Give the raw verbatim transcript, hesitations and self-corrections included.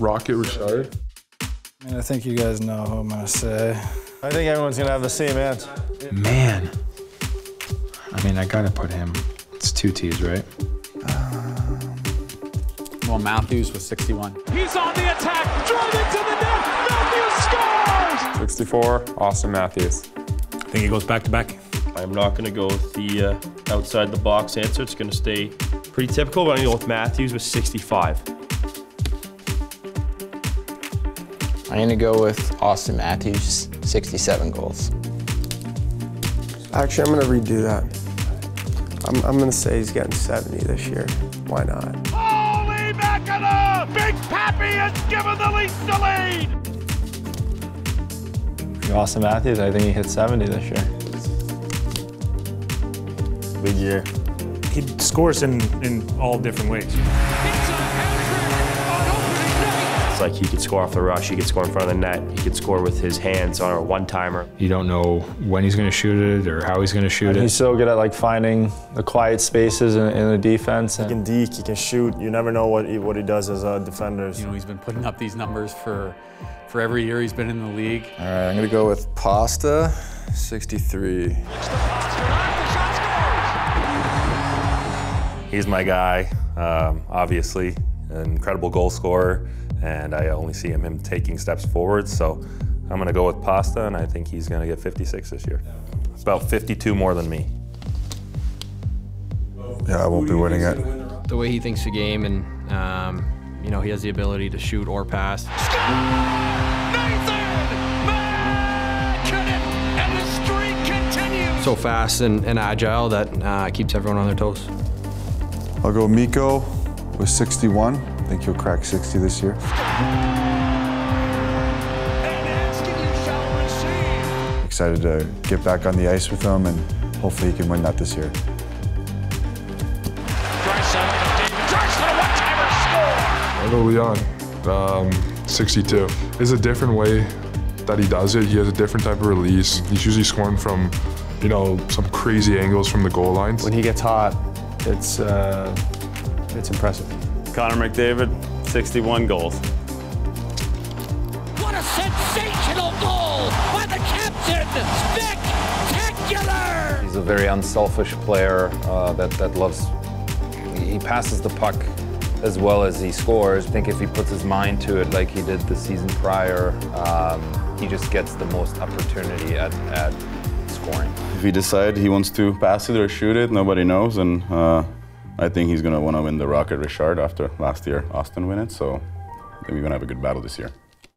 Rocket Richard. And I think you guys know who I'm gonna say. I think everyone's gonna have the same answer. Man. I mean, I gotta put him. It's two T's, right? Um, well, Matthews was sixty-one. He's on the attack, driving to the net, Matthews scores! sixty-four, Auston Matthews. I think he goes back to back. I'm not gonna go with the uh, outside the box answer. It's gonna stay pretty typical, but I'm gonna go with Matthews with sixty-five. I'm gonna go with Auston Matthews, sixty-seven goals. Actually, I'm gonna redo that. I'm, I'm gonna say he's getting seventy this year. Why not? Holy mackerel! Big Papi has given the Leafs the lead! Auston Matthews, I think he hit seventy this year. Big year. He scores in, in all different ways. Like he could score off the rush, he could score in front of the net, he could score with his hands on a one-timer. You don't know when he's gonna shoot it or how he's gonna shoot it. He's so good at like finding the quiet spaces in, in the defense. He can deke, he can shoot. You never know what he, what he does as a defender. You know, he's been putting up these numbers for, for every year he's been in the league. All right, I'm gonna go with Pasta, sixty-three. He's my guy, um, obviously. An incredible goal scorer, and I only see him, him taking steps forward, so I'm gonna go with Pasta, and I think he's gonna get fifty-six this year. It's about fifty-two more than me. Yeah, I won't be winning it. The way he thinks the game, and um, you know, he has the ability to shoot or pass. Nathan MacKinnon, and the streak continues. So fast and, and agile that uh, keeps everyone on their toes. I'll go Mikko. Was sixty-one. I think he'll crack sixty this year. Excited to get back on the ice with him, and hopefully he can win that this year. I'll go Leon, um, sixty-two. It's a different way that he does it. He has a different type of release. He's usually scoring from, you know, some crazy angles from the goal lines. When he gets hot, it's. Uh, It's impressive. Connor McDavid, sixty-one goals. What a sensational goal by the captain! Spectacular! He's a very unselfish player uh, that, that loves, he passes the puck as well as he scores. I think if he puts his mind to it like he did the season prior, um, he just gets the most opportunity at, at scoring. If he decides he wants to pass it or shoot it, nobody knows. and. Uh, I think he's going to want to win the Rocket Richard after last year Auston won it, so I think we're going to have a good battle this year.